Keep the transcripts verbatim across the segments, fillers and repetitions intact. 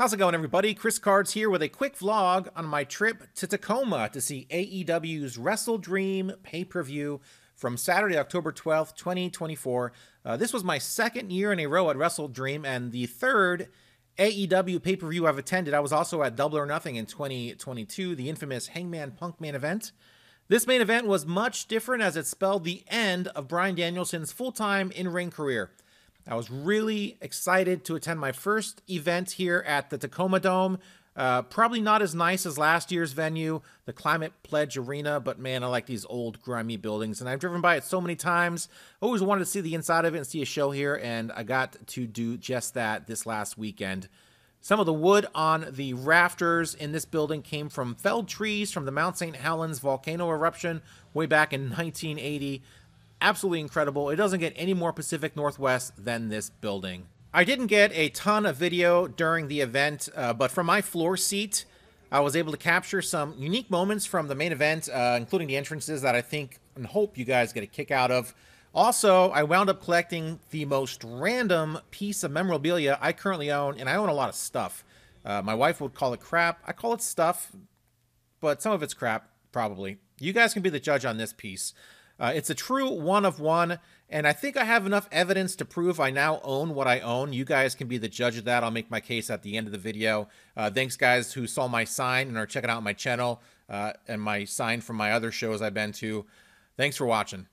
How's it going, everybody? Chris Cards here with a quick vlog on my trip to Tacoma to see A E W's Wrestle Dream pay-per-view from Saturday, October twelfth, twenty twenty-four. Uh, this was my second year in a row at Wrestle Dream and the third A E W pay-per-view I've attended. I was also at Double or Nothing in twenty twenty-two, the infamous Hangman Punkman event. This main event was much different as it spelled the end of Bryan Danielson's full-time in-ring career. I was really excited to attend my first event here at the Tacoma Dome. Uh, probably not as nice as last year's venue, the Climate Pledge Arena, but man, I like these old grimy buildings, and I've driven by it so many times. Always wanted to see the inside of it and see a show here, and I got to do just that this last weekend. Some of the wood on the rafters in this building came from felled trees from the Mount Saint Helens volcano eruption way back in nineteen eighty. Absolutely incredible. It doesn't get any more Pacific Northwest than this building. I didn't get a ton of video during the event, uh, but from my floor seat, I was able to capture some unique moments from the main event, uh, including the entrances that I think and hope you guys get a kick out of. Also, I wound up collecting the most random piece of memorabilia I currently own, and I own a lot of stuff. Uh, my wife would call it crap. I call it stuff, but some of it's crap, probably. You guys can be the judge on this piece. Uh, it's a true one of one, and I think I have enough evidence to prove I now own what I own. You guys can be the judge of that. I'll make my case at the end of the video. Uh, thanks, guys, who saw my sign and are checking out my channel uh, and my sign from my other shows I've been to. Thanks for watching.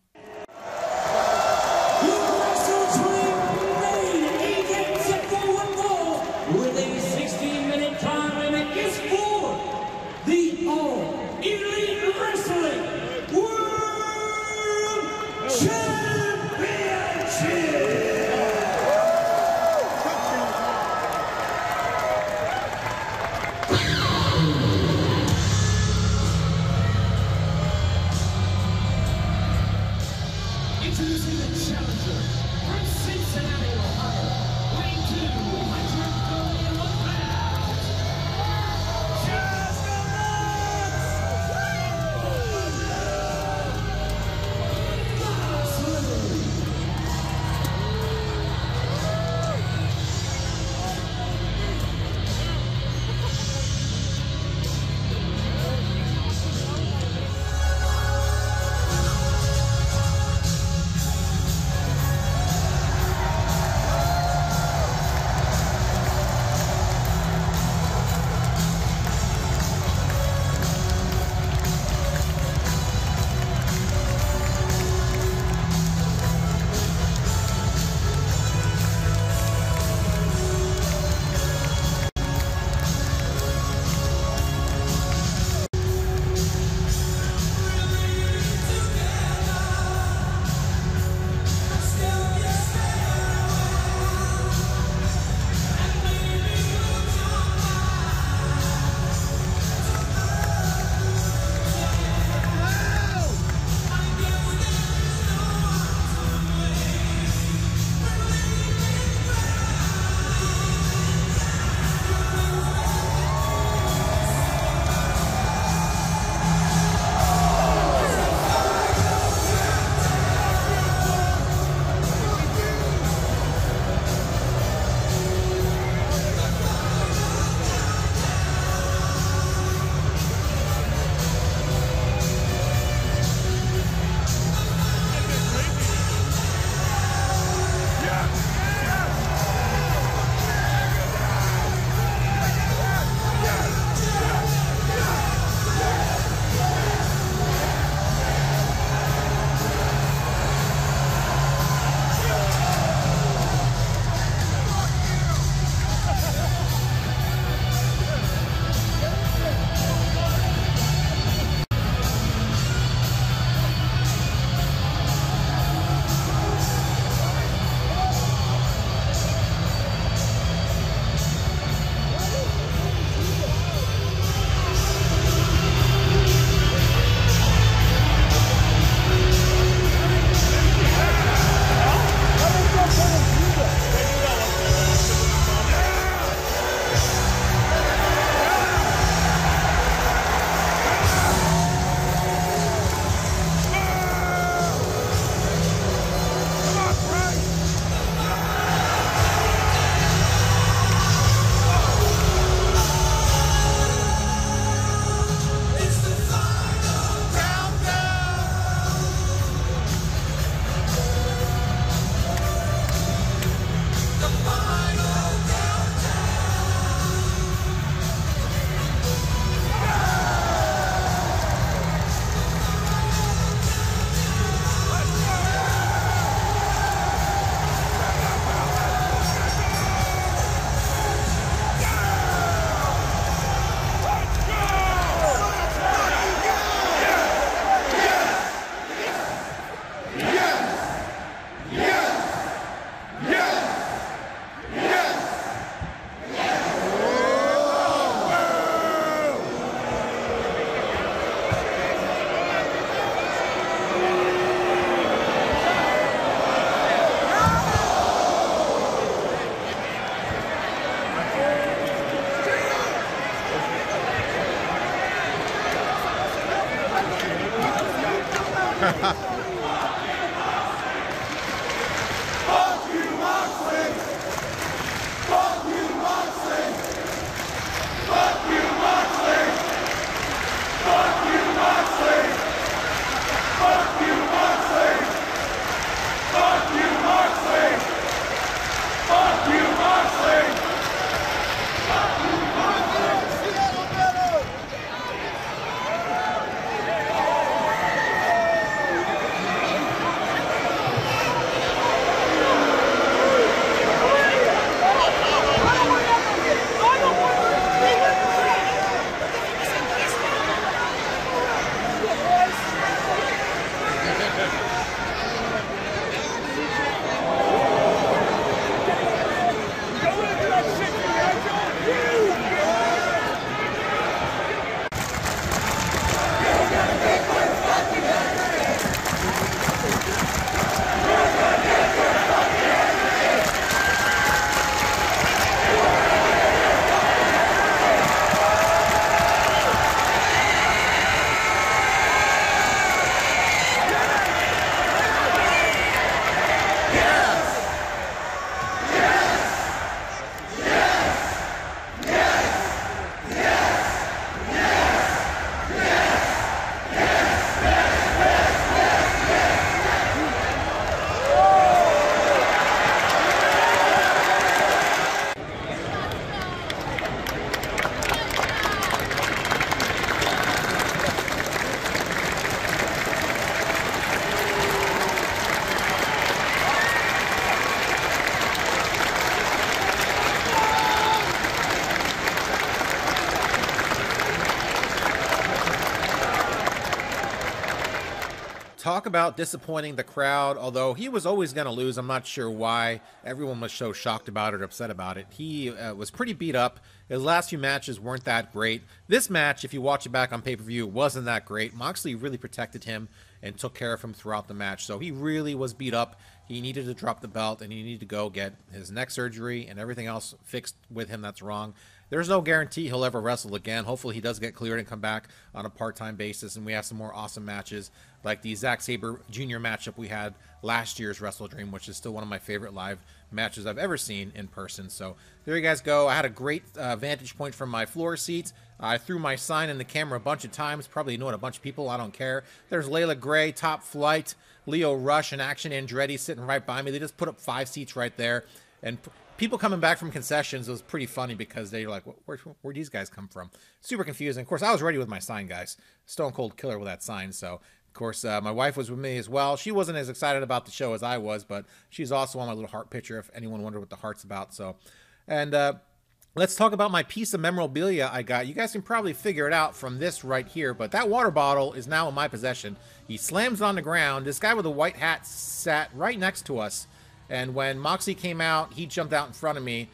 Talk about disappointing the crowd, although he was always going to lose. I'm not sure why everyone was so shocked about it or upset about it. He uh, was pretty beat up. His last few matches weren't that great. This match, if you watch it back on pay-per-view, wasn't that great. Moxley really protected him and took care of him throughout the match, so he really was beat up. He needed to drop the belt, and he needed to go get his neck surgery and everything else fixed with him that's wrong. There's no guarantee he'll ever wrestle again. Hopefully he does get cleared and come back on a part-time basis, and we have some more awesome matches like the Zack Sabre Junior matchup we had last year's Wrestle Dream, which is still one of my favorite live matches I've ever seen in person. So there you guys go. I had a great uh, vantage point from my floor seats. I threw my sign in the camera a bunch of times, probably annoyed a bunch of people. I don't care. There's Layla Gray, Top Flight, Leo Rush, and Action Andretti sitting right by me. They just put up five seats right there. And people coming back from concessions, it was pretty funny because they were like, where, where, where'd these guys come from? Super confusing. Of course, I was ready with my sign, guys. Stone Cold Killer with that sign. So, of course, uh, my wife was with me as well. She wasn't as excited about the show as I was, but she's also on my little heart picture if anyone wondered what the heart's about. So, and uh, let's talk about my piece of memorabilia I got. You guys can probably figure it out from this right here, but that water bottle is now in my possession. He slams it on the ground. This guy with the white hat sat right next to us. And when Moxley came out, he jumped out in front of me.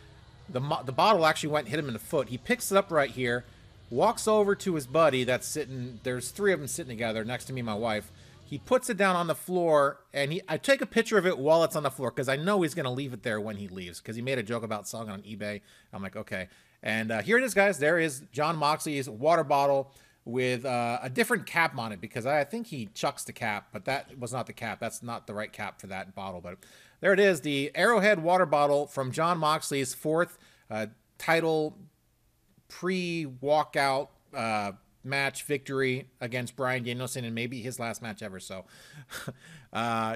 The, the bottle actually went and hit him in the foot. He picks it up right here, walks over to his buddy that's sitting. There's three of them sitting together next to me and my wife. He puts it down on the floor, and he, I take a picture of it while it's on the floor because I know he's going to leave it there when he leaves because he made a joke about selling it on eBay. I'm like, okay. And uh, here it is, guys. There is Jon Moxley's water bottle with uh, a different cap on it because I think he chucks the cap, but that was not the cap. That's not the right cap for that bottle, but... there it is, the Arrowhead water bottle from Jon Moxley's fourth uh, title pre-walkout uh, match victory against Bryan Danielson and maybe his last match ever. So uh,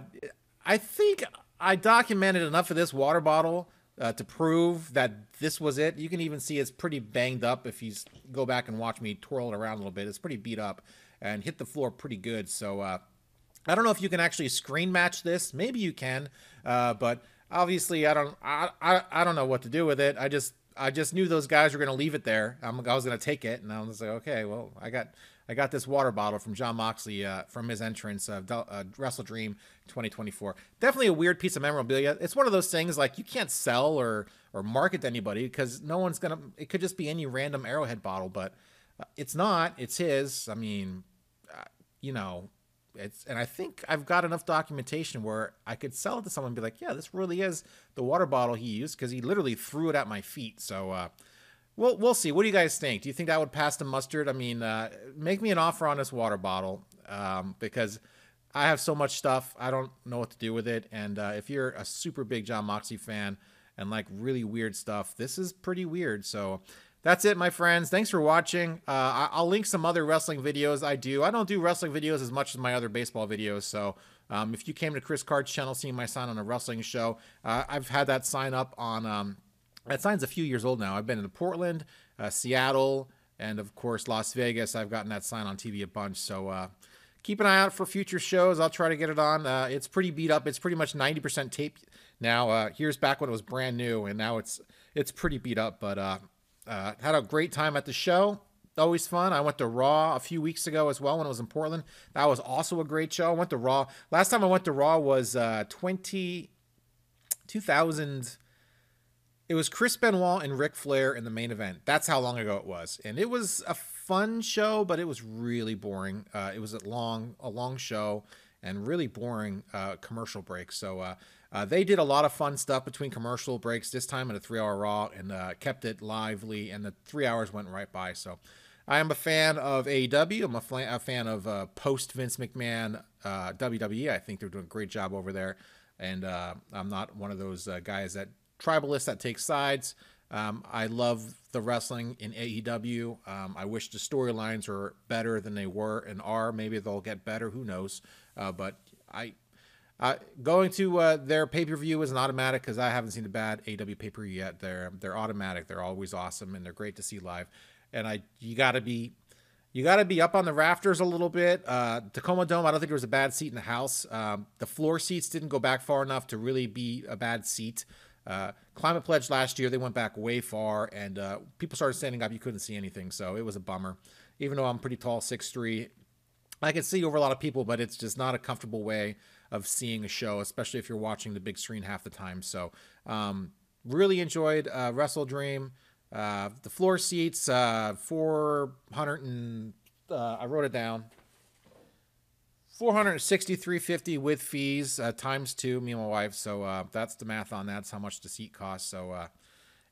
I think I documented enough of this water bottle uh, to prove that this was it. You can even see it's pretty banged up if you go back and watch me twirl it around a little bit. It's pretty beat up and hit the floor pretty good. So uh, I don't know if you can actually screen match this. Maybe you can, uh, but obviously I don't. I, I I don't know what to do with it. I just I just knew those guys were going to leave it there. I'm, I was going to take it, and I was like, okay, well, I got I got this water bottle from Jon Moxley uh, from his entrance of uh, Wrestle Dream twenty twenty-four. Definitely a weird piece of memorabilia. It's one of those things like you can't sell or or market to anybody because no one's gonna. It could just be any random Arrowhead bottle, but it's not. It's his. I mean, you know. It's, and I think I've got enough documentation where I could sell it to someone and be like, yeah, this really is the water bottle he used because he literally threw it at my feet. So uh, we'll, we'll see. What do you guys think? Do you think that would pass the mustard? I mean, uh, make me an offer on this water bottle um, because I have so much stuff. I don't know what to do with it. And uh, if you're a super big Jon Moxley fan and like really weird stuff, this is pretty weird. So that's it, my friends. Thanks for watching. Uh, I'll link some other wrestling videos I do. I don't do wrestling videos as much as my other baseball videos. So um, if you came to Chris Card's channel, seeing my sign on a wrestling show, uh, I've had that sign up on, um, that sign's a few years old now. I've been in Portland, uh, Seattle, and of course, Las Vegas. I've gotten that sign on T V a bunch. So uh, keep an eye out for future shows. I'll try to get it on. Uh, it's pretty beat up. It's pretty much ninety percent tape now. Uh, here's back when it was brand new, and now it's, it's pretty beat up, but uh, Uh, had a great time at the show. Always fun. I went to Raw a few weeks ago as well when I was in Portland. That was also a great show. I went to Raw. Last time I went to Raw was uh, twenty, two thousand. It was Chris Benoit and Ric Flair in the main event. That's how long ago it was. And it was a fun show, but it was really boring. Uh, it was a long, a long show and really boring uh, commercial break. So, uh, Uh, they did a lot of fun stuff between commercial breaks this time in a three-hour Raw and uh, kept it lively, and the three hours went right by. So I am a fan of A E W. I'm a, a fan of uh, post-Vince McMahon uh, W W E. I think they're doing a great job over there, and uh, I'm not one of those uh, guys that tribalists that take sides. Um, I love the wrestling in A E W. Um, I wish the storylines were better than they were and are. Maybe they'll get better. Who knows? Uh, but I... Uh, going to uh, their pay-per-view is an automatic because I haven't seen a bad A E W pay-per-view yet. They're they're automatic. They're always awesome and they're great to see live. And I you gotta be you gotta be up on the rafters a little bit. Uh, Tacoma Dome. I don't think there was a bad seat in the house. Um, the floor seats didn't go back far enough to really be a bad seat. Uh, Climate Pledge last year they went back way far and uh, people started standing up. You couldn't see anything, so it was a bummer. Even though I'm pretty tall, six three. I can see over a lot of people, but it's just not a comfortable way of seeing a show, especially if you're watching the big screen half the time. So um, really enjoyed uh, Wrestle Dream. Uh, the floor seats, uh, four hundred and uh, I wrote it down. four hundred sixty-three fifty with fees, uh, times two, me and my wife. So uh, that's the math on that. That's how much the seat costs. So uh,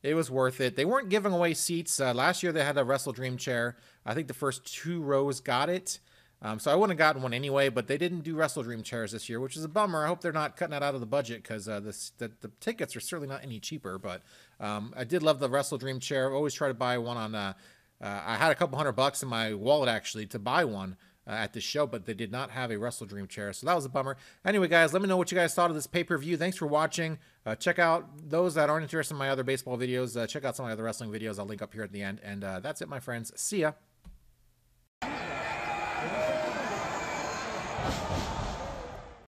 it was worth it. They weren't giving away seats. Uh, last year they had a Wrestle Dream chair. I think the first two rows got it. Um, so I wouldn't have gotten one anyway, but they didn't do Wrestle Dream chairs this year, which is a bummer. I hope they're not cutting that out of the budget, because uh, the, the tickets are certainly not any cheaper. But um, I did love the Wrestle Dream chair. I always try to buy one on uh, – uh, I had a couple hundred bucks in my wallet actually to buy one. Uh, at this show, but they did not have a Wrestle Dream chair, so that was a bummer. Anyway, guys, let me know what you guys thought of this pay-per-view. Thanks for watching. Uh, check out those that aren't interested in my other baseball videos. Uh, check out some of my other wrestling videos. I'll link up here at the end, and uh, that's it, my friends. See ya.